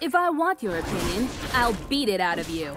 If I want your opinion, I'll beat it out of you.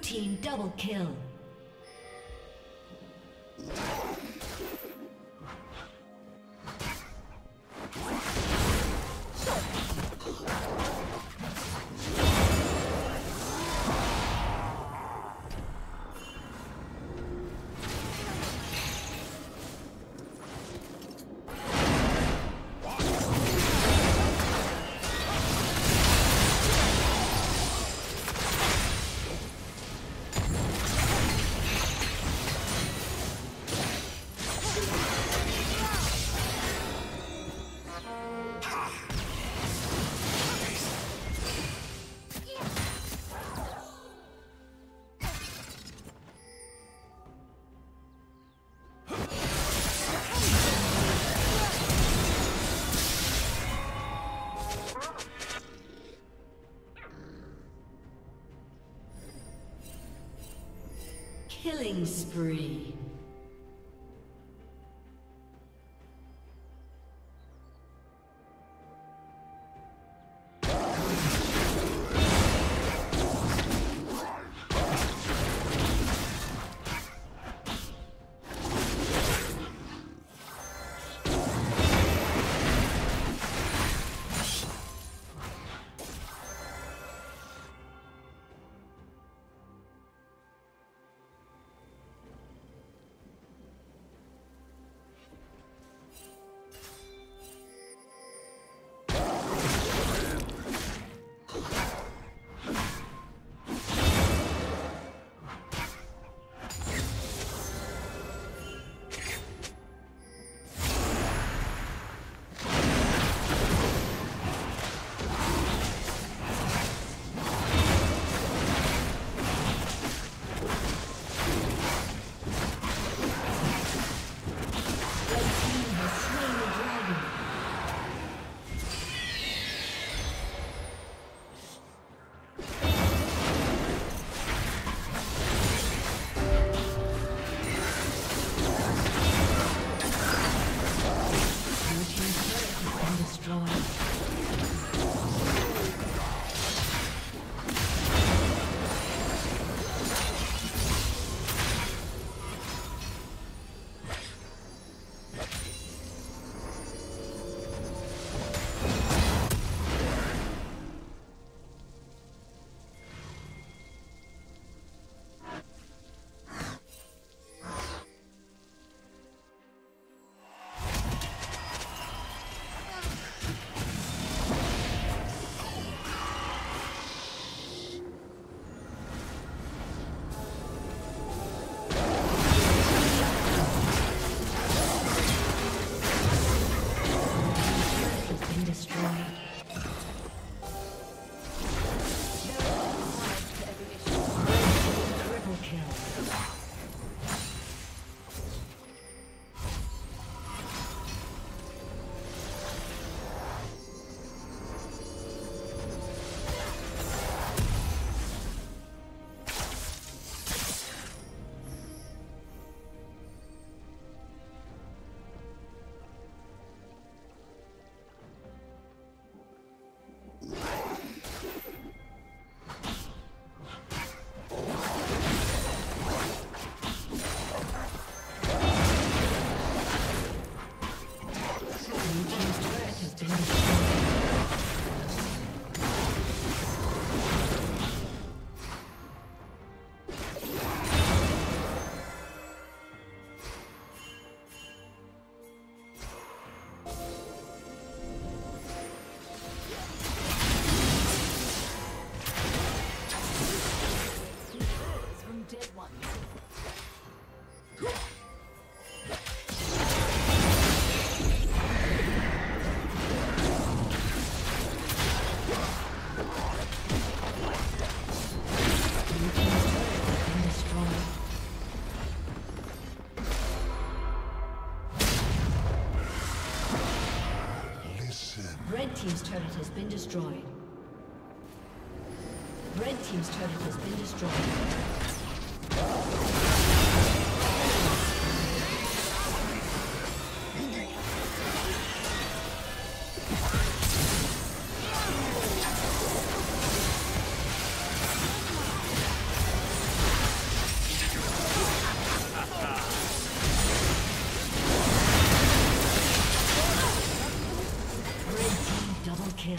Blue team double kill. Killing spree. Red team's turret has been destroyed. Red team's turret has been destroyed. kill.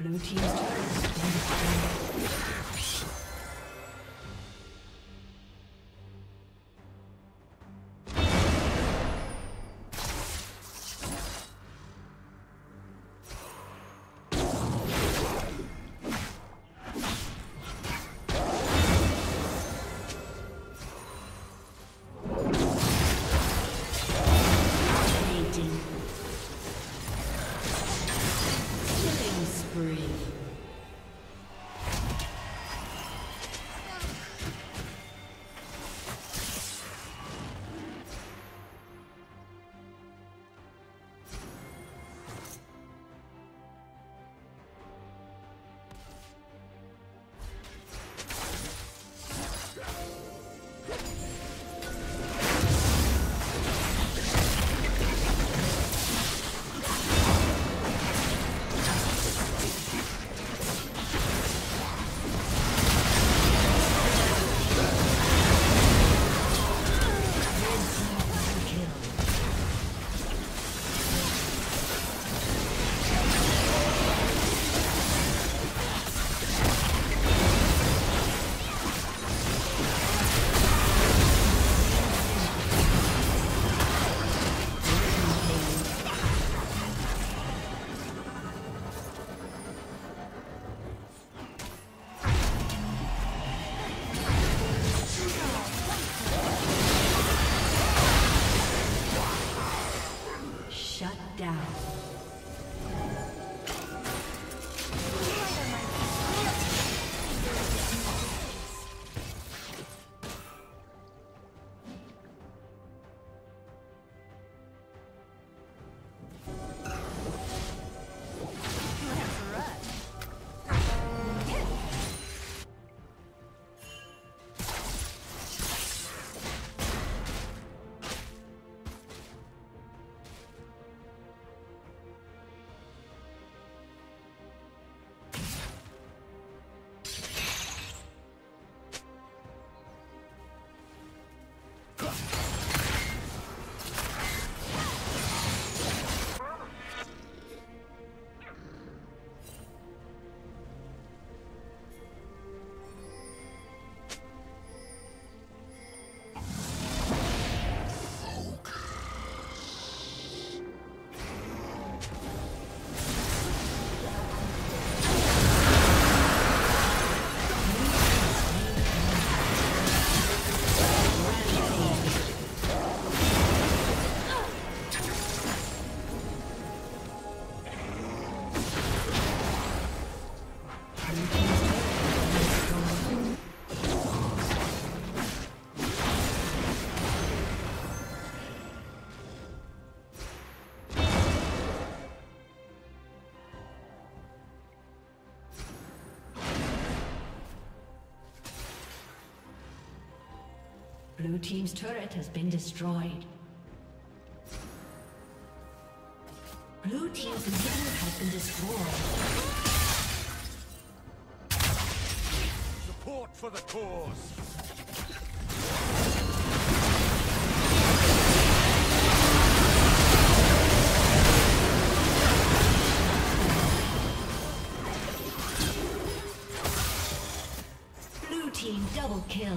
Blue team's turret has been destroyed. Blue team's turret has been destroyed. Blue team's inhibitor has been destroyed. Support for the cause! Double kill.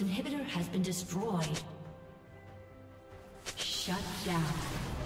Inhibitor has been destroyed. Shut down.